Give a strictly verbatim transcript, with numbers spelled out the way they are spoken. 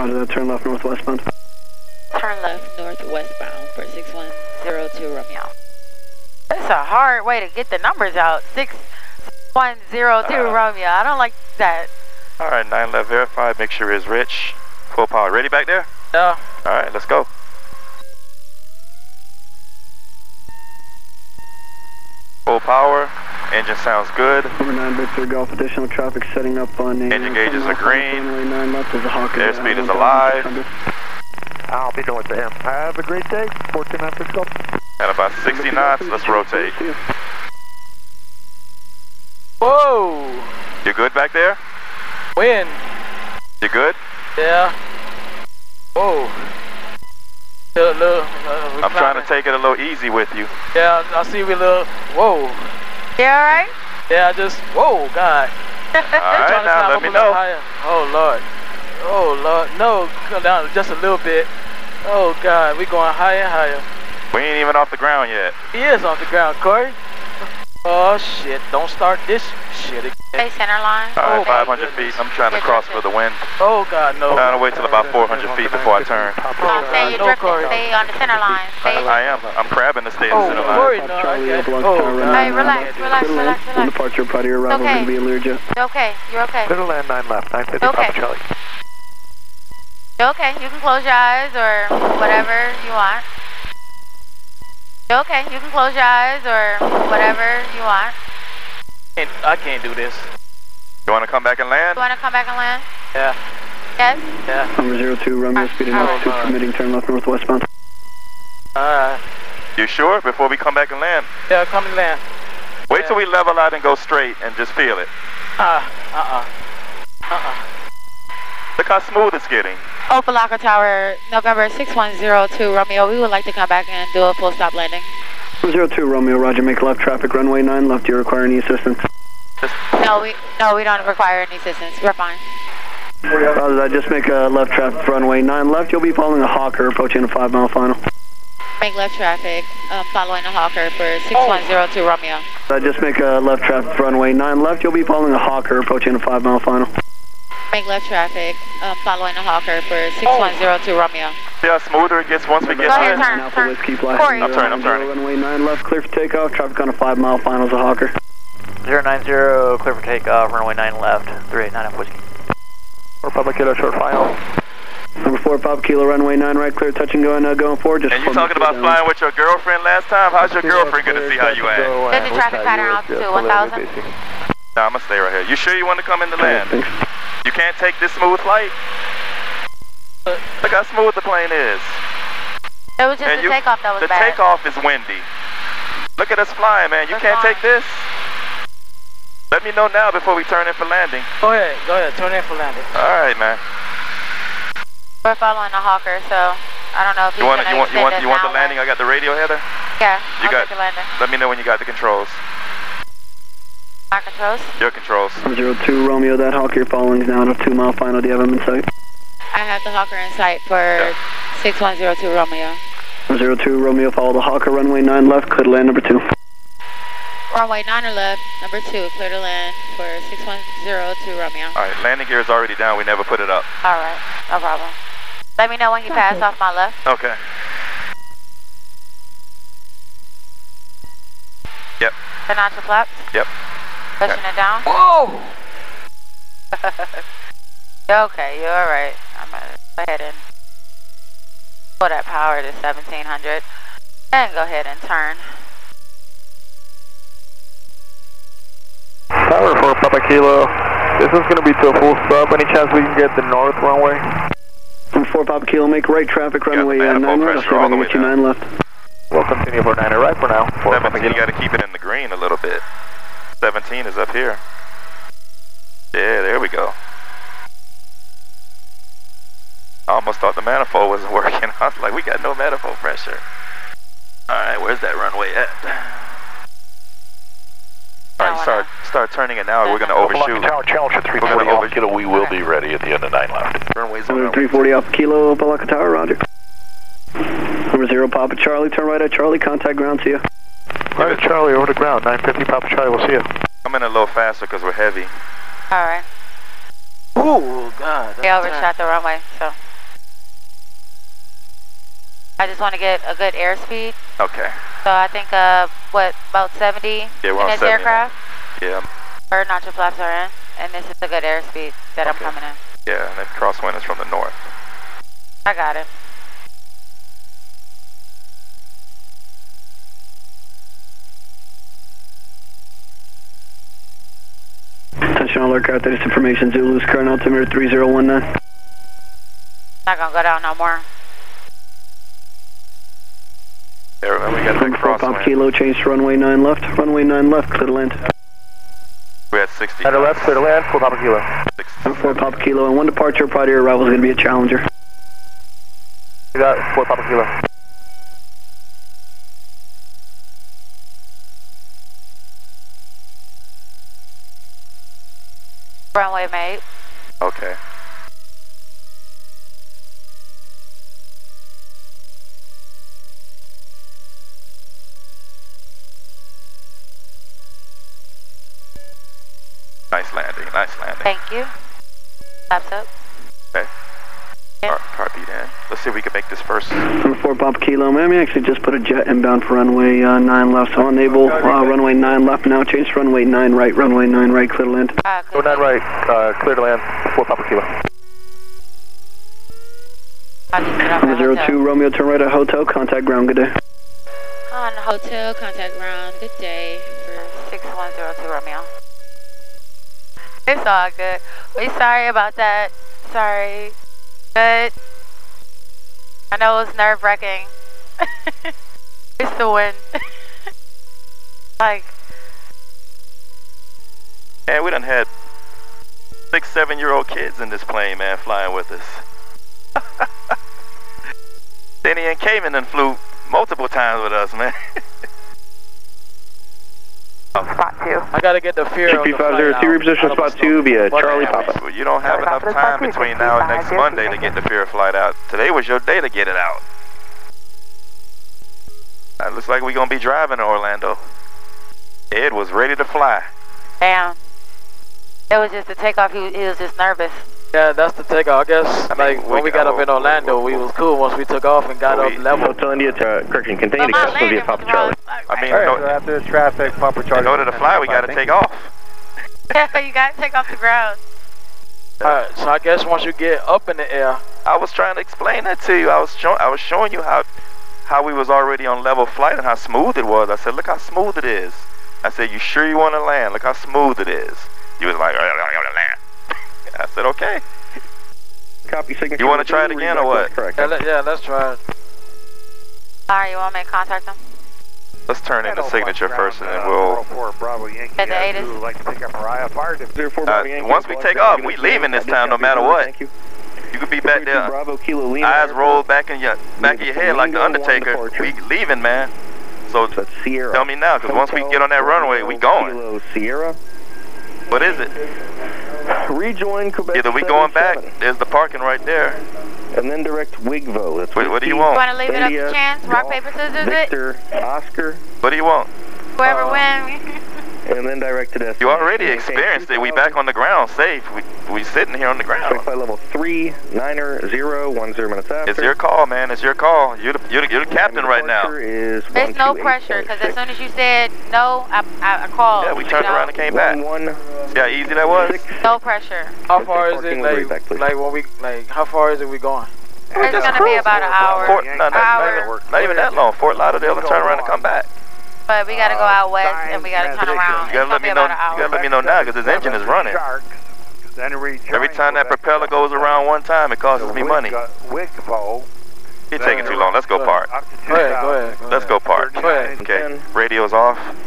Roger that, turn left northwestbound. Turn left northwestbound for six one zero two Romeo. That's a hard way to get the numbers out. six one zero two uh, Romeo. I don't like that. Alright, nine left verified. Make sure it's rich. Full power. Ready back there? Yeah. Alright, let's go. Full power. Engine sounds good. Number nine, big three golf, additional traffic setting up on the engine gauges are green. Their speed is alive. I'll be going to him. Have a great day. fourteen nine big golf. At about sixty knots, let's rotate. Whoa! You good back there? When? You good? Yeah. Whoa. Little, little, uh, I'm trying to take it a little easy with you. Yeah, I see we little. Whoa. You all right? Yeah, I just, whoa, God. All right, now let me know. Higher. Oh, Lord. Oh, Lord. No, come down just a little bit. Oh, God, we're going higher and higher. We ain't even off the ground yet. He is off the ground, Corey. Oh, shit, don't start this shit again. Hey, center line. All right, oh, five hundred goodness. feet. I'm trying to cross for the wind. Oh, God, no. I'm trying to wait till about four hundred feet before I turn. Don't say you're drifting. Stay on the center line. Stay. I am. I'm crabbing to stay on oh, the center line. No, okay. Oh, God. Hey, relax, relax, relax, relax. Departure, prior to your arrival, going to be Learjet. Okay, you're okay. Center line, nine left, nine fifty, Papa Charlie. You're okay. You can close your eyes or whatever you want. You're okay. You can close your eyes or whatever you want. I can't do this. You want to come back and land? You want to come back and land? Yeah. Yes? Yeah. Number zero two, Romeo, uh, speeding altitude right. Permitting, turn left northwestbound. Alright. You sure? Before we come back and land? Yeah, come and land. Wait yeah. till we level out and go straight and just feel it. Uh, uh-uh. Uh-uh. Look how smooth it's getting. Opa Locka Tower, November six one zero two, Romeo. We would like to come back and do a full stop landing. zero two Romeo, Roger, make left traffic, runway nine left, do you require any assistance? No, we no, we don't require any assistance, we're fine. Roger that, just make a left traffic, runway nine left, you'll be following a Hawker, approaching a five mile final. Make left traffic, um, following a Hawker for six one zero two Romeo. Uh, just make a left traffic, runway nine left, you'll be following a Hawker, approaching a five mile final. Make left traffic, um, following a Hawker for six one zero two Romeo. See how smoother it gets once we get there? Go ahead, turn, turn. Corey. I'm turning, I'm turning. Runway nine left, clear for takeoff, traffic on a five mile final is a Hawker. zero nine zero, clear for takeoff, runway nine left, three eight nine up whiskey. Republic Kilo, short final. Number four, Pop Kilo, runway nine right, clear, touch and go, and uh, going forward. Just and you talking about down. Flying with your girlfriend last time? How's your girlfriend? Good to see how you act. There's a traffic pattern out to one thousand. Nah, I'm going to stay right here. You sure you want to come in the land? You can't take this smooth flight? Look how smooth the plane is. It was just and the you, takeoff that was the bad. The takeoff is windy. Look at us flying, man. You We're can't flying. take this. Let me know now before we turn in for landing. Go ahead. Go ahead. Turn in for landing. All right, man. We're following a Hawker, so I don't know if you want you want you want, you want the landing. Right? I got the radio header. Yeah. You I'll got take the landing. Let me know when you got the controls. My controls. Your controls. zero two Romeo, that Hawker following is now on a two mile final. Do you have him in sight? I have the Hawker in sight for yeah. six one zero two Romeo. zero two Romeo, follow the Hawker, runway nine left, clear to land number two. Runway nine or left, number two, clear to land for six one zero two Romeo. Alright, landing gear is already down, we never put it up. Alright, no problem. Let me know when you pass off my left. Okay. Yep. The notch flaps? Yep. Pushing okay. it down? Whoa! Okay, you're alright. I'm gonna go ahead and pull that power to seventeen hundred and go ahead and turn. Power for Papa Kilo. This is gonna be to a full stop. Any chance we can get the north runway? From four Papa Kilo, make right traffic runway uh, nine right. All the way down. nine left. We'll continue for nine right for now. Four seventeen, you gotta keep it in the green a little bit. seventeen is up here. Yeah, there we go. I almost thought the manifold wasn't working. I was like, we got no manifold pressure. Alright, where's that runway at? Alright, start start turning it now or we're going to overshoot. Tower, Challenger three forty off Kilo, we will be ready at the end of nine left. Runway's on three forty off Kilo, Opa Locka Tower, roger. Number zero, Papa Charlie, turn right at Charlie, contact ground, see ya. Right at Charlie, over the ground, nine fifty Papa Charlie, we'll see ya. I'm in a little faster because we're heavy. Alright. Ooh, God. They overshot the runway, so... I just want to get a good airspeed. Okay. So I think, uh, what, about seventy yeah, in this aircraft? Yeah. Bird notcher flaps are in, and this is a good airspeed that okay. I'm coming in. Yeah, and then crosswind is from the north. I got it. Attention all aircraft, that is information. Zulu's current altimeter three zero one nine. Not gonna go down no more. There, yeah, we got a cross. Pop kilo, change to runway nine left. Runway nine left, clear to land. We're at sixty. At the left, clear to land. Four pop kilo. I'm four pop kilo, and one departure prior to your arrival is gonna be a Challenger. We got four pop kilo. Runway mate. Okay. Nice landing, nice landing. Thank you. Flaps up. Okay. Yeah. All right, car beat in. Let's see if we can make this first. I'm four Pop Kilo. Miami actually just put a jet inbound for runway uh, nine left, so I'll enable uh, runway nine left now. Change to runway nine right, runway nine right, clear to land. Uh, clear nine right, uh, clear to land, four Papa Kilo. Number zero two, Romeo, turn right at hotel, contact ground, good day. On hotel, contact ground, good day. For six one zero two, Romeo. It's all good. We sorry about that. Sorry. Good. I know it was nerve-wracking. It's the wind. Like. Yeah, we done had six, seven-year-old kids in this plane, man, flying with us. Danny and Cayman done flew multiple times with us, man. Spot two. I gotta get the fear on the flight out. Position spot two via Charlie Papa. Well, you don't have enough time between now and next Monday to get the fear flight out. Today was your day to get it out. It looks like we're gonna be driving to Orlando. Ed was ready to fly. Damn. It was just the takeoff. He, he was just nervous. Yeah, that's the takeoff. I guess I mean, like we when we got oh, up in Orlando, oh, we was cool once we took off and got up level. Hotel India, uh, correction, continue to cross via Papa Charlie. I mean, right, no, so after this traffic, Papa Charlie. In order to fly, we got to take off. Yeah, you got to take off the ground. Alright, so I guess once you get up in the air, I was trying to explain that to you. I was showing, I was showing you how, how we was already on level flight and how smooth it was. I said, look how smooth it is. I said, you sure you want to land? Look how smooth it is. You was like, I want to land. I said, okay. Copy signature. You want to try it again or what? Correct. Yeah, let, yeah, let's try it. Alright, you want me to contact them? Let's turn in the signature first, and then we'll... Uh, once we take off, we leaving this time no matter what. You could be back there, eyes rolled back in your back of your head like the Undertaker. We leaving, man. So tell me now, because once we get on that runway, we going. What is it? Rejoin Quebec. Either we going back, there's the parking right there. And then direct Wigvo. That's Wait, what do you want? You want to leave it up to chance? Rock, paper, scissors Victor, it? Oscar. What do you want? Whoever um, wins. And then direct to death. You already experienced it. We back on the ground, safe. We we sitting here on the ground. Direct by level three, niner, zero, one, zero minutes after. It's your call, man. It's your call. You're the, you're the, you're the captain right now. There's no pressure, because as soon as you said no, I, I, I called. Yeah, we turned around and came back. Yeah, easy that was. No pressure. How far is it? Like, like what we like? How far is it we going? It's gonna be about an hour. Fort, no, not, hour. Not even that long. Fort Lauderdale and turn around and come back. But we gotta go out west uh, and we gotta turn around. You gotta, let me, know, you gotta let me know now because this engine is running. Every time that propeller goes around one time, it costs me money. You're taking too long. Let's go, Park. Go ahead, go ahead. Let's go, Park. Okay, radio's off.